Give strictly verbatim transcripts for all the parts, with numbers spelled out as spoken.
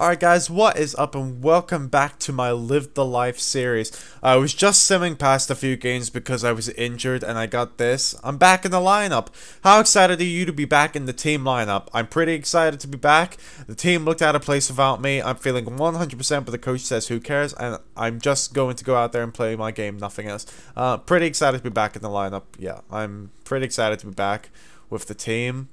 Alright guys, what is up and welcome back to my Live the Life series. I was just simming past a few games because I was injured and I got this. I'm back in the lineup. How excited are you to be back in the team lineup? I'm pretty excited to be back. The team looked out of place without me. I'm feeling one hundred percent, but the coach says who cares and I'm just going to go out there and play my game, nothing else. Uh, pretty excited to be back in the lineup. Yeah, I'm pretty excited to be back with the team.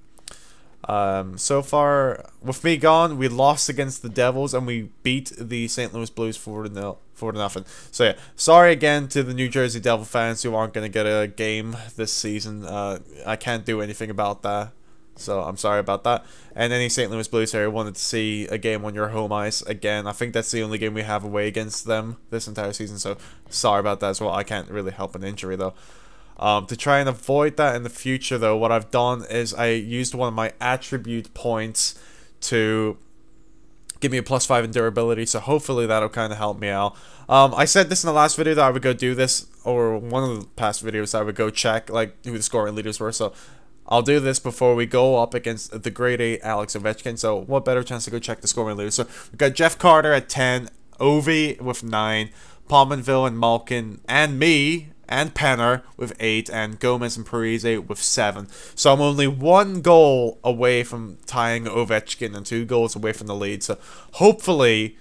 Um, so far, with me gone, we lost against the Devils and we beat the Saint Louis Blues four to nothing. So yeah, sorry again to the New Jersey Devil fans who aren't going to get a game this season. Uh, I can't do anything about that, so I'm sorry about that. And any Saint Louis Blues here wanted to see a game on your home ice again. I think that's the only game we have away against them this entire season, so sorry about that as well. I can't really help an injury though. Um, to try and avoid that in the future though, what I've done is I used one of my attribute points to give me a plus five in durability, so hopefully that'll kind of help me out. Um, I said this in the last video that I would go do this, or one of the past videos I would go check like who the scoring leaders were, so I'll do this before we go up against the grade eight Alex Ovechkin, so what better chance to go check the scoring leaders. So we've got Jeff Carter at ten, Ovi with nine, Pominville and Malkin, and me and Penner with eight, and Gomez and Parise with seven. So I'm only one goal away from tying Ovechkin and two goals away from the lead. So hopefully,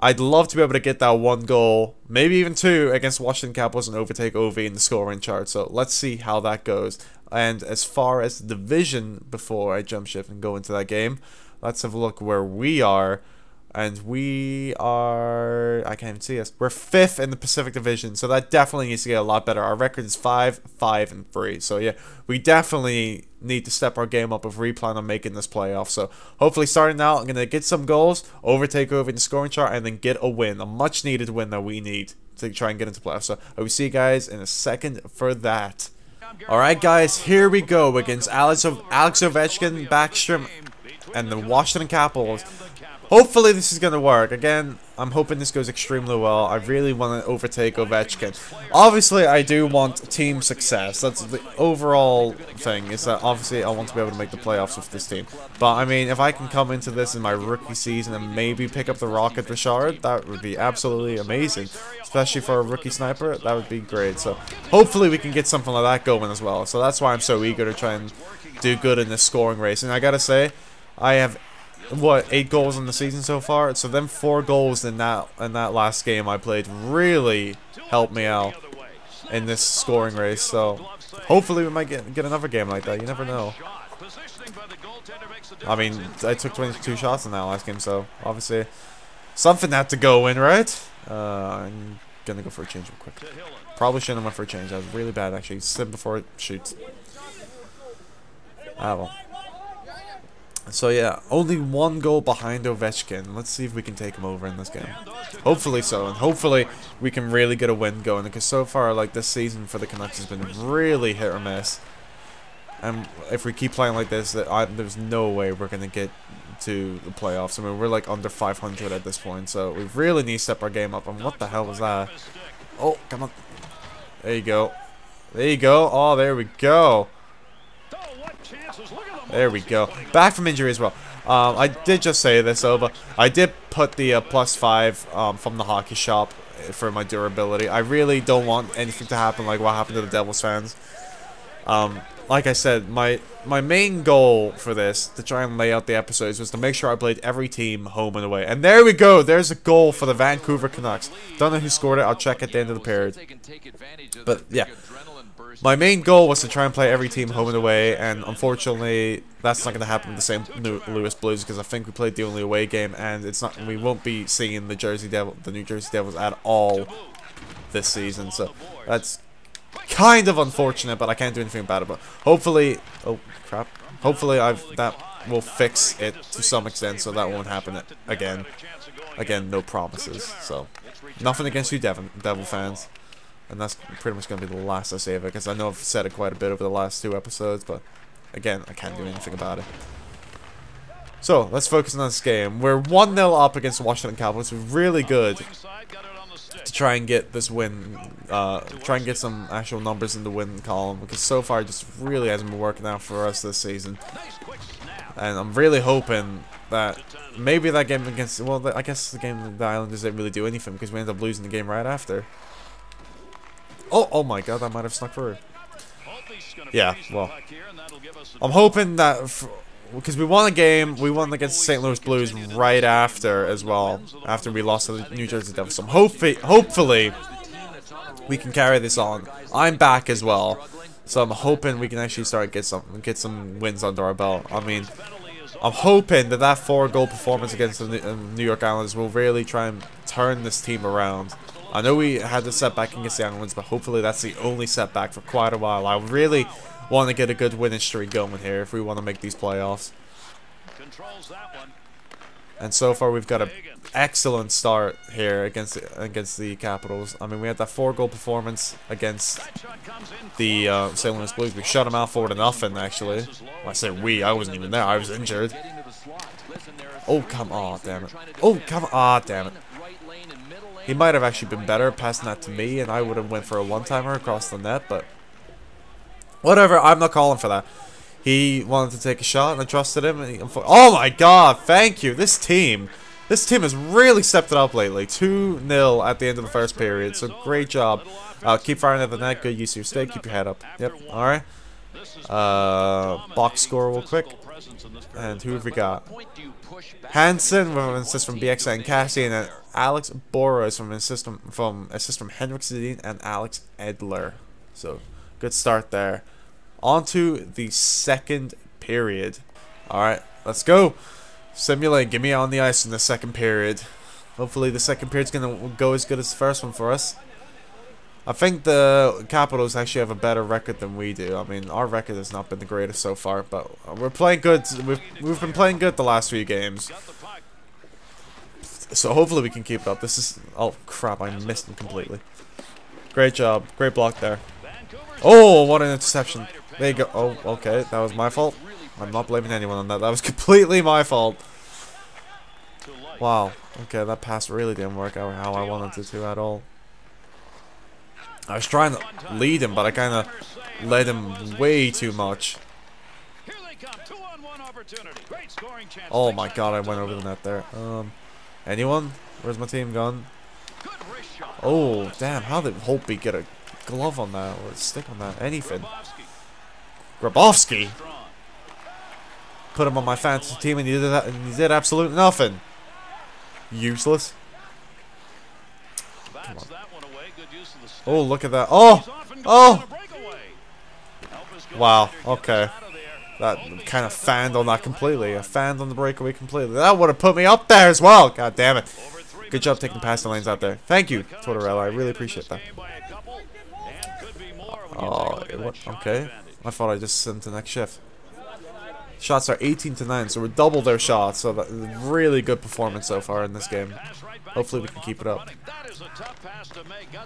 I'd love to be able to get that one goal, maybe even two, against Washington Capitals and overtake Ovi in the scoring chart. So let's see how that goes. And as far as the division, before I jump ship and go into that game, let's have a look where we are. And we are... I can't even see us. We're fifth in the Pacific Division, so that definitely needs to get a lot better. Our record is five, five, and three. So, yeah, we definitely need to step our game up if we plan on making this playoff. So, hopefully starting out, I'm going to get some goals, overtake over in the scoring chart, and then get a win. A much-needed win that we need to try and get into playoffs. So, I will see you guys in a second for that. Alright, guys, here we go against Alex, o Alex Ovechkin, Backstrom, and the Washington Capitals. Hopefully this is going to work. Again, I'm hoping this goes extremely well. I really want to overtake Ovechkin. Obviously, I do want team success. That's the overall thing, is that obviously I want to be able to make the playoffs with this team. But, I mean, if I can come into this in my rookie season and maybe pick up the Rocket Richard, that would be absolutely amazing. Especially for a rookie sniper, that would be great. So, hopefully we can get something like that going as well. So, that's why I'm so eager to try and do good in this scoring race. And I got to say, I have... what, eight goals in the season so far? So them four goals in that in that last game I played really helped me out in this scoring race. So hopefully we might get get another game like that. You never know. I mean, I took twenty-two shots in that last game, so obviously something had to go in, right? Uh, I'm gonna go for a change real quick. Probably shouldn't have went for a change. That was really bad actually. Sit before it shoots. Ah well. So yeah, only one goal behind Ovechkin. Let's see if we can take him over in this game. Hopefully so, and hopefully we can really get a win going. Because so far, like, this season for the Canucks has been really hit or miss. And if we keep playing like this, I, there's no way we're going to get to the playoffs. I mean, we're like under five hundred at this point. So we really need to step our game up. And what the hell was that? Oh, come on. There you go. There you go. Oh, there we go. There we go. Back from injury as well. Um, I did just say this though, but I did put the uh, plus five um, from the hockey shop for my durability. I really don't want anything to happen like what happened to the Devils fans. Um, like I said, my my main goal for this, to try and lay out the episodes, was to make sure I played every team home and away. And there we go. There's a goal for the Vancouver Canucks. Don't know who scored it. I'll check at the end of the period. But yeah. My main goal was to try and play every team home and away, and unfortunately, that's not going to happen with the Saint Louis Blues because I think we played the only away game, and it's not. We won't be seeing the Jersey Devil, the New Jersey Devils at all this season. So that's kind of unfortunate, but I can't do anything about it. But hopefully, oh crap! Hopefully, I've that will fix it to some extent, so that won't happen again. Again, no promises. So nothing against you, Devon, Devil fans. And that's pretty much going to be the last I say of it, because I know I've said it quite a bit over the last two episodes, but again, I can't do anything about it. So, let's focus on this game. We're one nil up against the Washington Capitals. It's really good to try and get this win, uh, try and get some actual numbers in the win column, because so far it just really hasn't been working out for us this season. And I'm really hoping that maybe that game against, well, I guess the game the Islanders didn't really do anything because we ended up losing the game right after. Oh, oh my God, that might have snuck through. Yeah, well, I'm hoping that, because we won a game, we won against Saint Louis Blues right after as well, after we lost to the New Jersey Devils. So hopefully, hopefully, we can carry this on. I'm back as well, so I'm hoping we can actually start get some get some wins under our belt. I mean, I'm hoping that that four-goal performance against the New York Islanders will really try and turn this team around. I know we had the setback against the Islanders, but hopefully that's the only setback for quite a while. I really want to get a good winning streak going here if we want to make these playoffs. And so far we've got an excellent start here against the, against the Capitals. I mean, we had that four-goal performance against the uh, Saint Louis Blues. We shut them out four to nothing, actually. When I say we, I wasn't even there. I was injured. Oh, come on, damn it. Oh, come on, damn it. He might have actually been better passing that to me, and I would have went for a one-timer across the net, but whatever, I'm not calling for that. He wanted to take a shot, and I trusted him. And he, oh my God, thank you. This team, this team has really stepped it up lately. two nil at the end of the first period, so great job. Uh, keep firing at the net, good use of your stick, keep your head up. Yep, alright. Uh, box score real quick. And who have we got? Hansen with an assist from B X N, Cassie, and then Alex Burrows from an assist from, from assist from Henrik Sedin and Alex Edler. So good start there. On to the second period. All right, let's go. Simulate, get me on the ice in the second period. Hopefully the second period's gonna go as good as the first one for us. I think the Capitals actually have a better record than we do. I mean, our record has not been the greatest so far, but we're playing good. We've, we've been playing good the last few games. So hopefully we can keep it up. This is... Oh, crap. I missed him completely. Great job. Great block there. Oh, what an interception. There you go. Oh, okay. That was my fault. I'm not blaming anyone on that. That was completely my fault. Wow. Okay, that pass really didn't work out how I wanted it to at all. I was trying to lead him, but I kind of led him way too much. Oh my God, I went over the net there. Um, anyone? Where's my team gone? Oh, damn, how did Holtby get a glove on that or a stick on that? Anything. Grabowski? Put him on my fantasy team and he did, that, and he did absolutely nothing. Useless. Come on. Oh, look at that. Oh! Oh! Wow, okay. That kind of fanned on that completely. I fanned on the breakaway completely. That would have put me up there as well. God damn it. Good job taking the passing lanes out there. Thank you, Tortorella. I really appreciate that. Oh, what? Okay. I thought I just sent the next shift. Shots are eighteen to nine, so we're double their shots. So that's a really good performance so far in this game. Hopefully we can keep it up.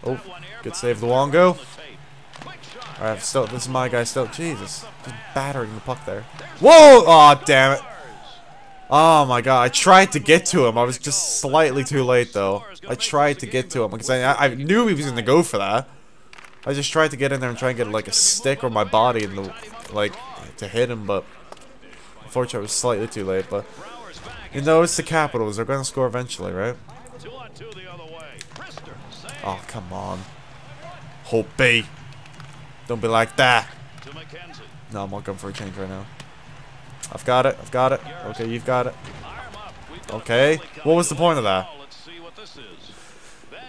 Oh, good save, Luongo. Alright, still, this is my guy still. Jesus, just battering the puck there. Whoa! Aw, oh, damn it. Oh my God, I tried to get to him. I was just slightly too late, though. I tried to get to him because I, I knew he was going to go for that. I just tried to get in there and try and get like a stick or my body in the, like, to hit him, but unfortunately I was slightly too late. But you know, it's the Capitals. They're going to score eventually, right? Oh, come on. Holtby. Don't be like that. No, I'm not going for a change right now. I've got it. I've got it. Okay, you've got it. Okay. What was the point of that?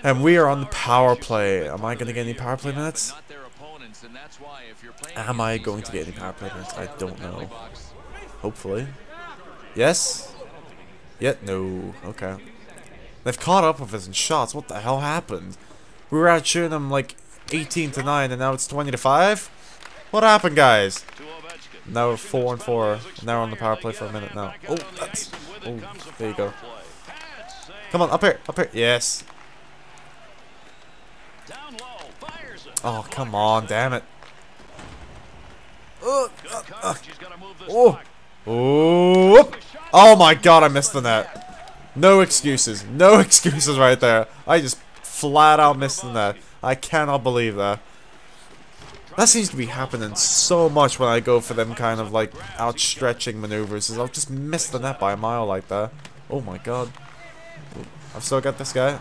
And we are on the power play. Am I going to get any power play minutes? Am I going to get any power play minutes? I don't know. Hopefully. Yes? Yet? No. Okay. They've caught up with us in shots. What the hell happened? We were out shooting them like eighteen to nine, and now it's twenty to five? What happened, guys? Now we're four and four. Now we're on the power play for a minute now. Oh, that's... Oh, there you go. Come on, up here, up here. Yes. Oh, come on, damn it. Oh, oh, oh, oh my God, I missed the net. No excuses. No excuses right there. I just flat out missed the net. I cannot believe that. That seems to be happening so much when I go for them kind of like outstretching maneuvers, is I'll just miss the net by a mile like that. Oh my god. I've still got this guy.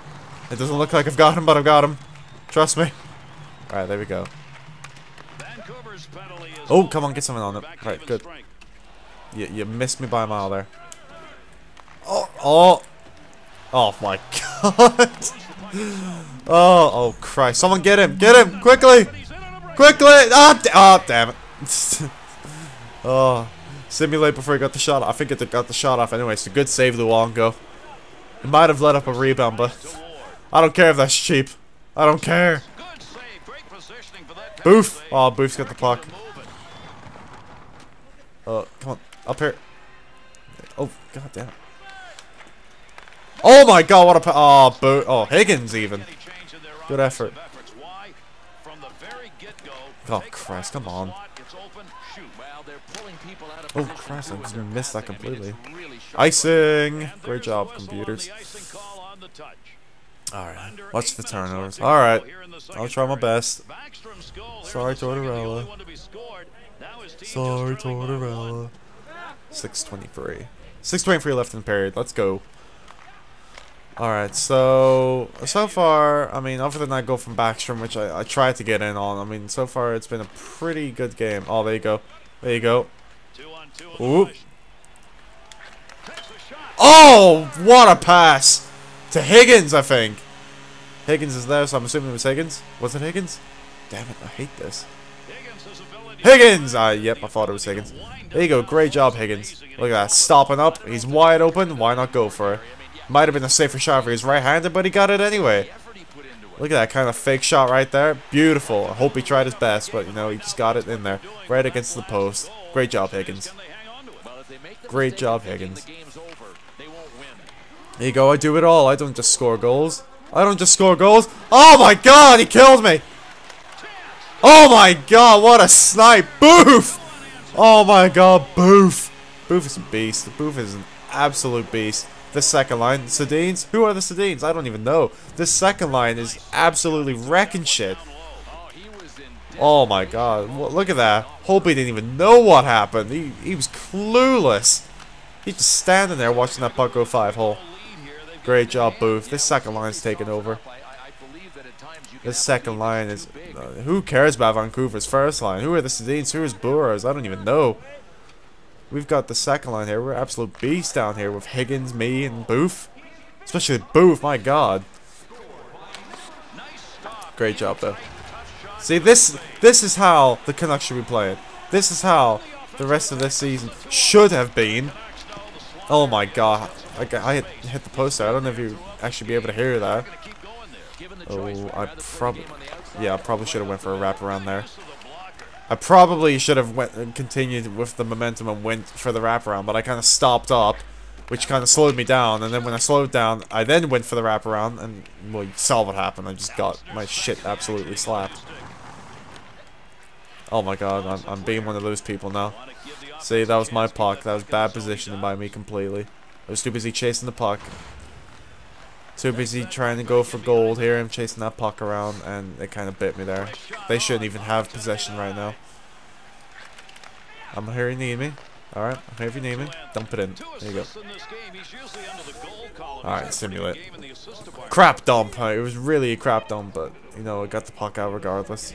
It doesn't look like I've got him, but I've got him. Trust me. Alright, there we go. Oh, come on, get something on it. Alright, good. You, you missed me by a mile there. Oh, oh. Oh my god. Oh, oh Christ. Someone get him. Get him. Quickly. Quickly. Oh, oh damn it. Oh. Simulate before he got the shot off. I think it got the shot off anyway. So good save, Luongo. It might have let up a rebound, but I don't care if that's cheap. I don't care. Booth. Oh, Booth's got the puck. Oh, come on. Up here. Oh, god damn it. Oh my god, what a pa- oh, boo- oh, Higgins even. Good effort. Oh, Christ, come on. Oh, Christ, I just missed that completely. Icing! Great job, computers. Alright, watch the turnovers. Alright, I'll try my best. Sorry, Tortorella. Sorry, Tortorella. six twenty-three. six twenty-three left in the period. Let's go. Alright, so, so far, I mean, other than that goal from Backstrom, which I, I tried to get in on, I mean, so far it's been a pretty good game. Oh, there you go. There you go. Oop. Oh, what a pass! To Higgins, I think. Higgins is there, so I'm assuming it was Higgins. Was it Higgins? Damn it, I hate this. Higgins! Ah, yep, I thought it was Higgins. There you go, great job, Higgins. Look at that, stopping up. He's wide open, why not go for it? Might have been a safer shot for his right-handed, but he got it anyway. Look at that kind of fake shot right there. Beautiful. I hope he tried his best, but, you know, he just got it in there. Right against the post. Great job, Higgins. Great job, Higgins. There you go. I do it all. I don't just score goals. I don't just score goals. Oh, my God. He killed me. Oh, my God. What a snipe. Boof. Oh, my God. Boof. Boof is a beast. Boof is an absolute beast. The second line, Sedins. Who are the Sedins? I don't even know. This second line is absolutely wrecking shit. Oh my god! Look at that. Holtby didn't even know what happened. He he was clueless. He's just standing there watching that puck go five hole. Great job, Booth. This second line's taking over. This second line is. Uh, who cares about Vancouver's first line? Who are the Sedins? Who is Burrows? I don't even know. We've got the second line here. We're absolute beasts down here with Higgins, me, and Booth. Especially Booth, my god. Great job, though. See, this this is how the Canucks should be playing. This is how the rest of this season should have been. Oh my god. I, I hit, hit the post there. I don't know if you actually be able to hear that. Oh, I probably... Yeah, I probably should have went for a wraparound there. I probably should have went and continued with the momentum and went for the wraparound, but I kind of stopped up, which kind of slowed me down, and then when I slowed down, I then went for the wraparound, and, well, you saw what happened. I just got my shit absolutely slapped. Oh my god, I'm, I'm being one of those people now. See, that was my puck. That was bad positioning by me completely. I was too busy chasing the puck. Too busy trying to go for gold here. I'm chasing that puck around, and it kind of bit me there. They shouldn't even have possession right now. I'm here if you need me. Alright, I'm here if you need me. Dump it in. There you go. Alright, simulate. Crap dump. It was really a crap dump, but, you know, it got the puck out regardless.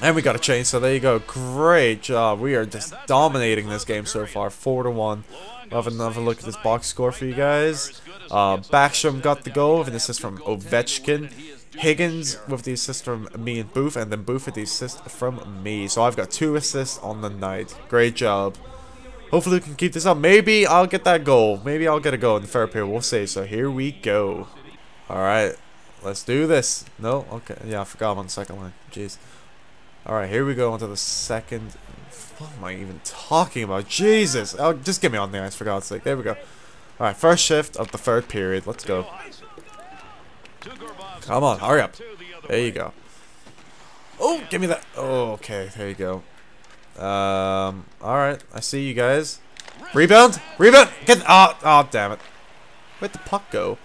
And we got a change, so there you go. Great job. We are just dominating this game so far. four to one. We'll have another look at this box score for you guys. Uh, Backstrom got the goal with an assist from Ovechkin. Higgins with the assist from me and Booth. And then Booth with the assist from me. So I've got two assists on the night. Great job. Hopefully we can keep this up. Maybe I'll get that goal. Maybe I'll get a goal in the third period. We'll see. So here we go. Alright. Let's do this. No? Okay. Yeah, I forgot I'm on the second line. Jeez. Alright, here we go onto the second. What am I even talking about? Jesus! Oh, just get me on the ice for God's sake. There we go. Alright, first shift of the third period. Let's go. Come on, hurry up. There you go. Oh, give me that. Oh, okay, there you go. Um, alright, I see you guys. Rebound! Rebound! Get. Oh, oh, damn it. Where'd the puck go?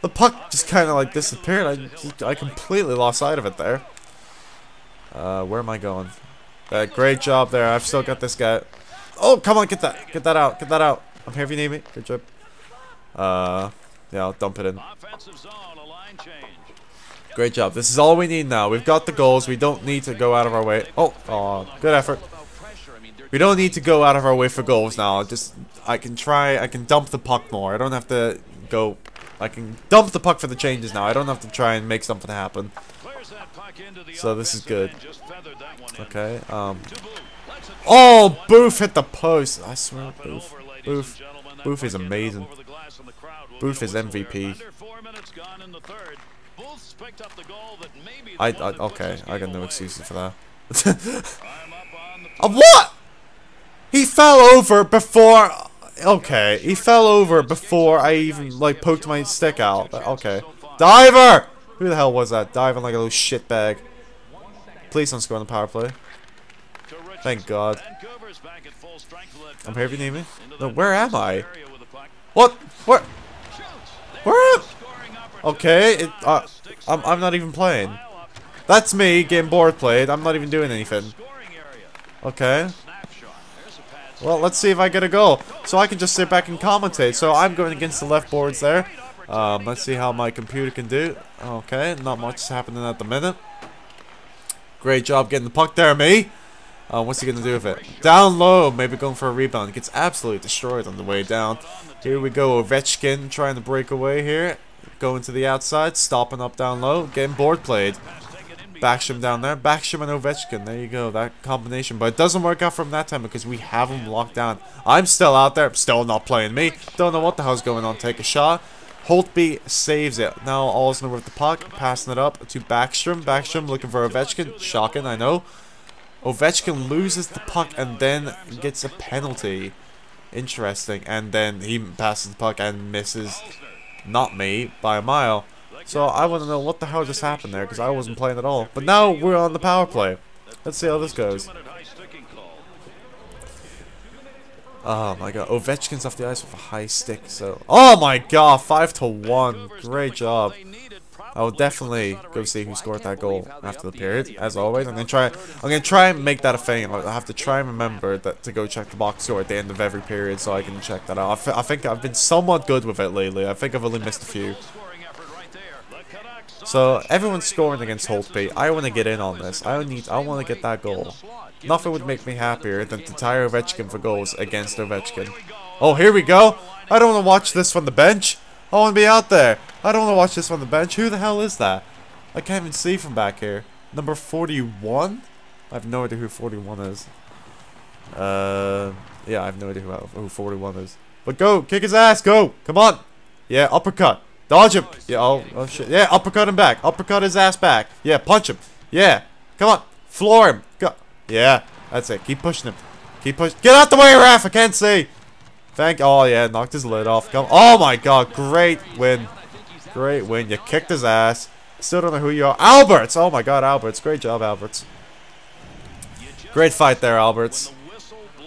The puck just kind of like disappeared. I, I completely lost sight of it there. Uh, where am I going? Uh, great job there. I've still got this guy. Oh, come on, get that. Get that out. Get that out. I'm here if you need me. Good job. Uh, yeah, I'll dump it in. Great job. This is all we need now. We've got the goals. We don't need to go out of our way. Oh, oh, good effort. We don't need to go out of our way for goals now. Just, I can try. I can dump the puck more. I don't have to go. I can dump the puck for the changes now. I don't have to try and make something happen. So this is good. Okay. Um. Oh, Booth hit the post. I swear, Booth. Booth. Booth is amazing. Booth is M V P. I, I okay. I got no excuses for that. What? He fell over before. Okay, he fell over before I even like poked my stick out. Okay, diver. Who the hell was that? Diving like a little shitbag. Please don't score on the power play. Thank God. I'm here if you need me. No, where am I? What? Where? Where am I? Okay, it, uh, I'm, I'm not even playing. That's me getting board played. I'm not even doing anything. Okay. Well, let's see if I get a goal. So I can just sit back and commentate. So I'm going against the left boards there. Um, let's see how my computer can do. Okay, not much is happening at the minute. Great job getting the puck there, me. Uh, what's he going to do with it? Down low, maybe going for a rebound. Gets absolutely destroyed on the way down. Here we go, Ovechkin trying to break away here. Going to the outside, stopping up down low. Getting board played. Backstrom down there. Backstrom and Ovechkin. There you go, that combination. But it doesn't work out from that time because we have him locked down. I'm still out there. Still not playing me. Don't know what the hell's going on. Take a shot. Holtby saves it. Now Olsen with the puck, passing it up to Backstrom. Backstrom looking for Ovechkin. Shocking, I know. Ovechkin loses the puck and then gets a penalty. Interesting. And then he passes the puck and misses. Not me, by a mile. So I want to know what the hell just happened there because I wasn't playing at all. But now we're on the power play. Let's see how this goes. Oh my god, Ovechkin's off the ice with a high stick, so... Oh my god, five to one, great job. I will definitely go see who scored that goal after the period, as always. I'm gonna try, I'm gonna try and make that a thing. I'll have to try and remember that to go check the box score at the end of every period so I can check that out. I, I think I've been somewhat good with it lately. I think I've only missed a few. So, everyone's scoring against Holtby. I want to get in on this. I need. I want to get that goal. Nothing would make me happier than to tire Ovechkin for goals against Ovechkin. Oh, here we go. I don't want to watch this from the bench. I want to be out there. I don't want to watch this from the bench. Who the hell is that? I can't even see from back here. Number forty-one? I have no idea who forty-one is. Uh, yeah, I have no idea who, who forty-one is. But go. Kick his ass. Go. Come on. Yeah, uppercut. Dodge him. Yeah, oh, oh shit. Yeah, uppercut him back. Uppercut his ass back. Yeah, punch him. Yeah. Come on. Floor him. Go. Yeah. That's it. Keep pushing him. Keep pushing. Get out the way, Raph. I can't see. Thank. Oh, yeah. Knocked his lid off. Come. Oh, my God. Great win. Great win. You kicked his ass. Still don't know who you are. Alberts. Oh, my God. Alberts. Great job, Alberts. Great fight there, Alberts.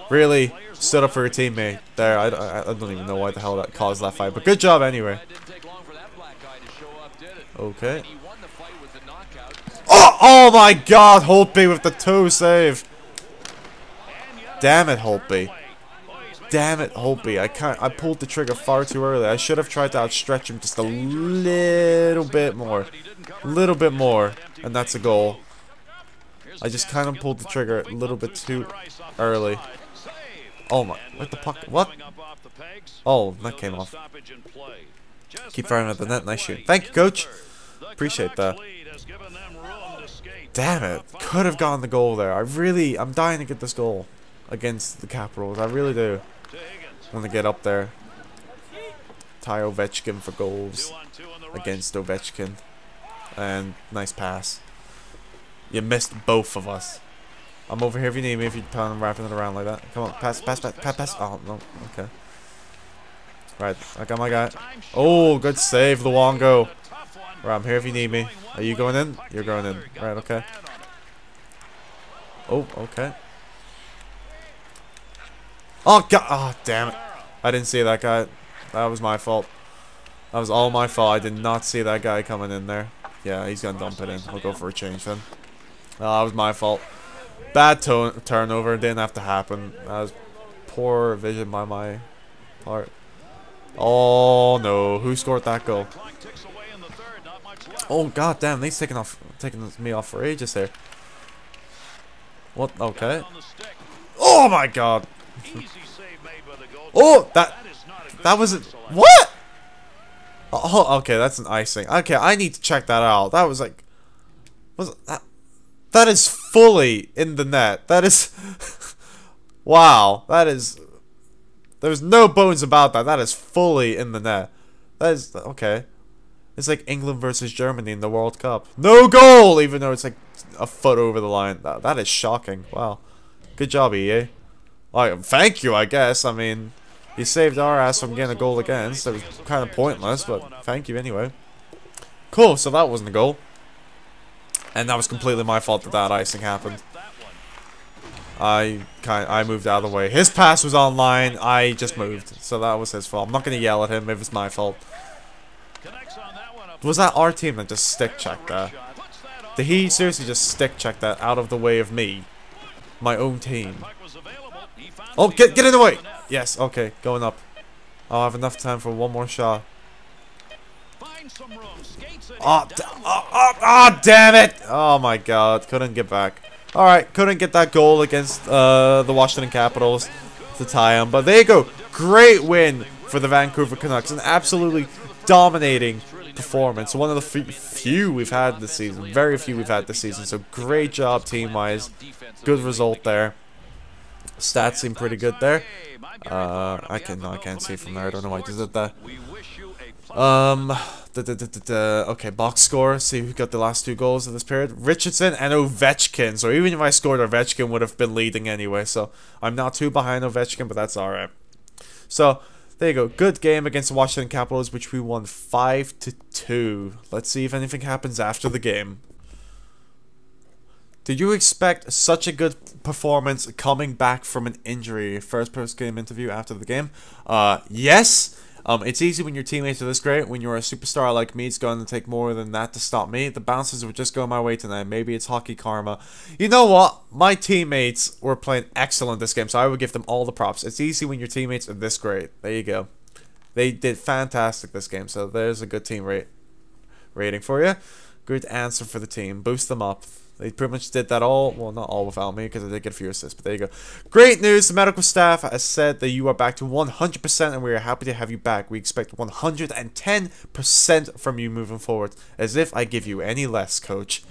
Really stood up for your teammate there. I, I, I don't even know why the hell that caused that fight. But good job anyway. Okay. Oh, oh my god, Holtby with the two save. Damn it, Holtby. Damn it, Holtby. I can't I pulled the trigger far too early. I should have tried to outstretch him just a little bit more. Little bit more. And that's a goal. I just kind of pulled the trigger a little bit too early. Oh my, what the puck? What? Oh, that came off. Keep firing at the net, nice shoot. Thank you, coach. Appreciate that. Damn it. Could have gotten the goal there. I really, I'm dying to get this goal against the Capitals. I really do. Want to get up there. Tie Ovechkin for goals against Ovechkin. And nice pass. You missed both of us. I'm over here if you need me, if you pound wrapping it around like that. Come on, pass, pass, pass, pass, pass. Oh, no, okay. Right, I got my guy. Oh, good save, Luongo. Right, I'm here if you need me. Are you going in? You're going in. Right, okay. Oh, okay. Oh, God. Oh, damn it. I didn't see that guy. That was my fault. That was all my fault. I did not see that guy coming in there. Yeah, he's going to dump it in. I'll go for a change then. Well, that was my fault. Bad to turnover. Didn't have to happen. That was poor vision by my part. Oh no! Who scored that goal? Oh god damn! They've taken off, taking me off for ages here. What? Okay. Oh my god! Oh, that that wasn't what? Oh, okay, that's an icing. Okay, I need to check that out. That was like, was that? That is fully in the net. That is, wow. That is. There's no bones about that. That is fully in the net. That is okay. It's like England versus Germany in the World Cup. No goal, even though it's like a foot over the line. That, that is shocking. Wow. Good job, E A. Like, thank you, I guess. I mean, you saved our ass from getting a goal against. It was kind of pointless, but thank you anyway. Cool, so that wasn't a goal. And that was completely my fault that that icing happened. I kind I moved out of the way. His pass was online. I just moved, so that was his fault. I'm not gonna yell at him if it's my fault. Was that our team that just stick checked that? Did he seriously just stick check that out of the way of me, my own team? Oh, get get in the way! Yes, okay, going up. I'll have enough time for one more shot. Ah, ah, ah! Damn it! Oh my God, couldn't get back. Alright, couldn't get that goal against uh, the Washington Capitals to tie them. But there you go. Great win for the Vancouver Canucks. An absolutely dominating performance. One of the few we've had this season. Very few we've had this season. So great job team-wise. Good result there. Stats seem pretty good there. Uh, I, can, no, I can't see from there. I don't know why I did that. Um... Da, da, da, da, da. Okay, box score. See who got the last two goals in this period. Richardson and Ovechkin. So even if I scored, Ovechkin would have been leading anyway. So I'm not too behind Ovechkin, but that's alright. So there you go. Good game against the Washington Capitals, which we won five to two. Let's see if anything happens after the game. Did you expect such a good performance coming back from an injury? First post-game interview after the game. Uh, yes. Um, it's easy when your teammates are this great. When you're a superstar like me, it's going to take more than that to stop me. The bounces were just going my way tonight. Maybe it's hockey karma. You know what? My teammates were playing excellent this game, so I would give them all the props. It's easy when your teammates are this great. There you go. They did fantastic this game, so there's a good team rate rating for you. Good answer for the team. Boost them up. They pretty much did that all, well, not all without me, because I did get a few assists, but there you go. Great news, the medical staff has said that you are back to one hundred percent, and we are happy to have you back. We expect one hundred ten percent from you moving forward, as if I give you any less, coach.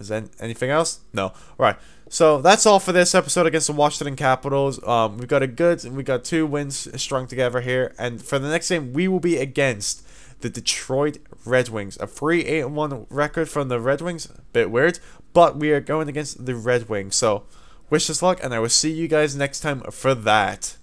Is there anything else? No. All right. So that's all for this episode against the Washington Capitals. Um, we've got a good, and we got two wins strung together here, and for the next game, we will be against the Detroit Red Wings. A three eight one record from the Red Wings. Bit weird. But we are going against the Red Wings. So, wish us luck. And I will see you guys next time for that.